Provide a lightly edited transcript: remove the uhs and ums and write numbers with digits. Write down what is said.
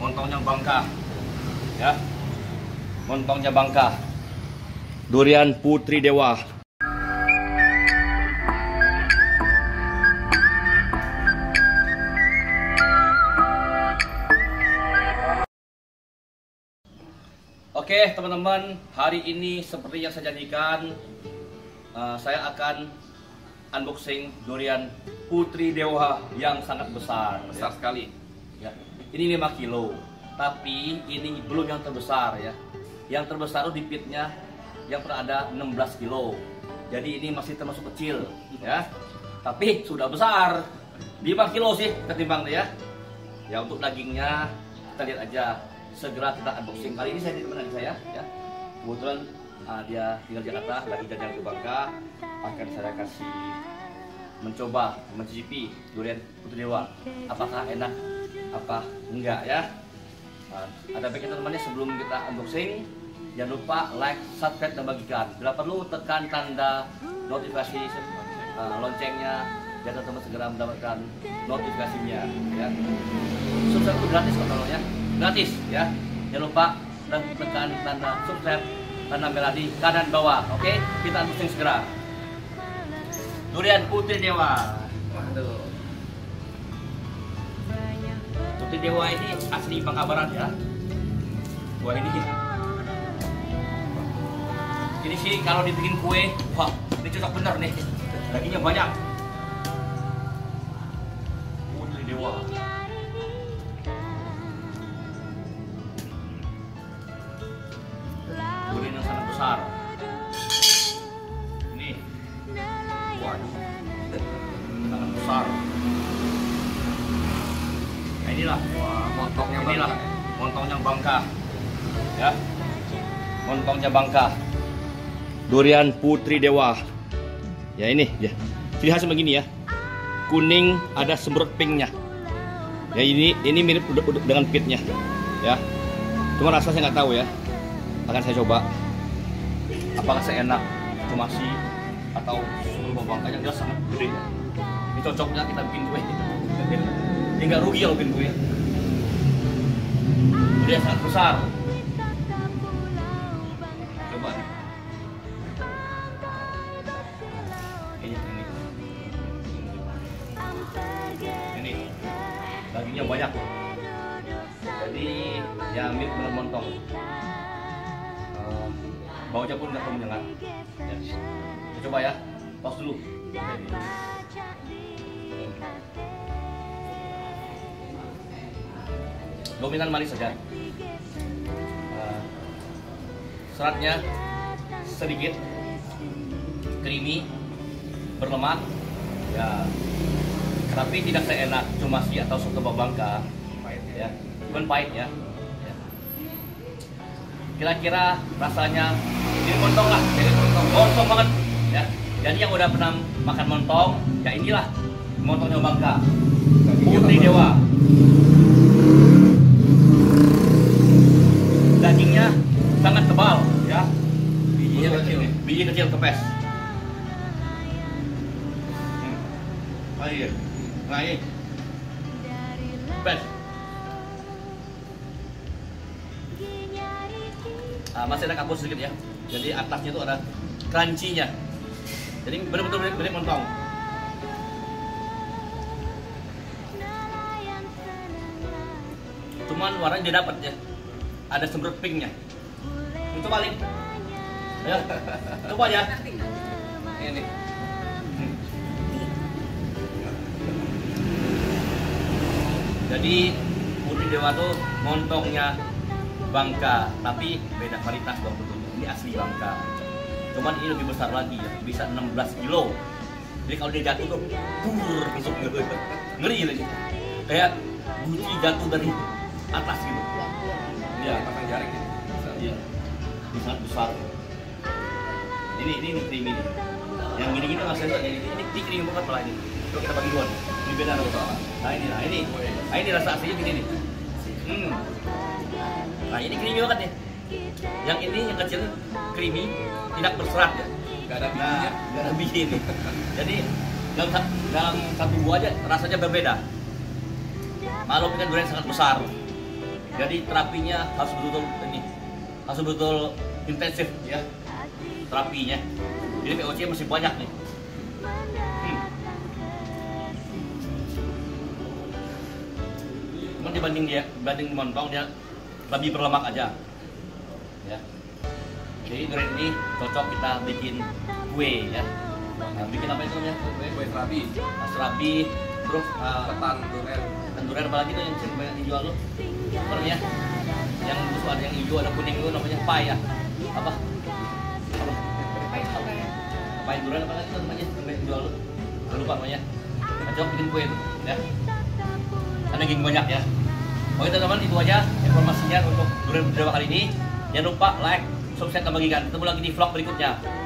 Montongnya Bangka, ya, montongnya Bangka, Durian Putri Dewa. Oke teman-teman, hari ini seperti yang saya janjikan, saya akan unboxing Durian Putri Dewa yang sangat besar ya. Sekali ya. Ini 5 kilo, tapi ini belum yang terbesar ya. Yang terbesar itu di pitnya yang pernah ada 16 kilo. Jadi ini masih termasuk kecil ya. Tapi sudah besar. 5 kilo sih ketimbang dia. Ya untuk dagingnya kita lihat aja. Segera kita unboxing. Kali ini saya ditemani saya ya. Kebetulan dia tinggal di Jakarta, lagi jalan ke Bangka. Akan saya kasih mencoba mencicipi durian Putri Dewa. Apakah enak? Apa enggak ya? Nah, ada baiknya teman-temannya sebelum kita unboxing, jangan lupa like, subscribe dan bagikan. Bila perlu tekan tanda notifikasi loncengnya, biar teman-teman segera mendapatkan notifikasinya. Ya. Subscribe itu gratis kalau ya, gratis ya. Jangan lupa dan tekan tanda subscribe, tanda merah di kanan bawah. Oke, kita unboxing segera. Durian Putri Dewa. Waduh. Putri Dewa ini asli Bangka Barat ya. Wah ini sih kalau dibikin kue, wah ini cocok bener nih. Dagingnya banyak. Putri Dewa. Durian yang sangat besar. Ini, wah sangat besar. Inilah montongnya Bangka. Inilah montongnya Bangka. Ya. Montongnya Bangka. Durian Putri Dewa. Ya ini ya. Ciri khasnya begini ya. Kuning ada semprot pinknya. Ya ini mirip dengan pitnya. Ya. Cuma rasanya saya nggak tahu ya. Akan saya coba. Apakah seenak cumasi atau seluruh bangkanya dia sangat gede ya. Ini cocoknya kita bikin kue. Ini nggak rugi kalau bikin gue. Durian sangat besar. Coba nih. Ini. Dagingnya banyak. Jadi ya mirip dengan montong. Baunya pun nggak terlalu menyengat. Ya. Kita coba ya. Pause dulu. Dominan manis saja. Seratnya sedikit, creamy, berlemak, ya. Tapi tidak seenak cumasi atau soto Bangka. Ya, cuman pahit ya. Kira-kira rasanya mirip montong lah, mirip montong, montong banget. Ya, jadi yang udah pernah makan montong, ya inilah montongnya Bangka, Putri Dewa. Dagingnya sangat tebal ya. Bijinya kecil, biji kecil kepes. Air, air, kepes. Masih ada kapur sedikit ya. Jadi atasnya itu ada crunchy-nya. Jadi benar-benar mirip montong. Cuman warnanya dia dapat ya. Ada semprot pinknya. Itu balik. Ya. Coba ya. Ini. Jadi Putri Dewa tuh montongnya Bangka, tapi beda kualitas dong tentunya. Ini asli Bangka. Cuman ini lebih besar lagi ya, bisa 16 kilo. Jadi kalau dia jatuh tuh bur langsung gitu. Ngeri gitu. Kayak guci jatuh dari atas gitu. Ya, pasang jaring ini. Iya. Ini sangat besar. Ini creamy. Yang gini-gini masih ada ini creamy banget malah ini. Coba kita bagi dua. Ini beda loh Pak. Nah, ini. Nah, ini rasa aslinya gini nih. Nah, ini creamy banget nih. Yang ini yang kecil creamy, tidak berserat ya. Enggak ada bijinya, enggak ada biji ini. Jadi dalam satu buah aja rasanya berbeda. Maklum kan durian sangat besar. Jadi terapinya harus betul-betul ini, harus betul intensif ya terapinya. Jadi VOC masih banyak nih. Cuman dibanding montong dia lebih berlemak aja. Ya. Jadi durian ini cocok kita bikin kue ya. Nah, bikin apa itu ya? Kue serabi. Serabi, terus tanduran apa lagi tuh yang banyak dijual lo? Sebenarnya yang busuk ada yang hijau ada kuning itu namanya pai ya. Apa? Pai durian apa lagi tuh namanya? Yang jual lo? Lupa namanya. Cocok bikin kue tuh ya. Karena gini banyak ya. Oke teman-teman, itu aja informasinya untuk Durian Putri Dewa kali ini. Jangan lupa like, subscribe, dan bagikan. Ketemu lagi di vlog berikutnya.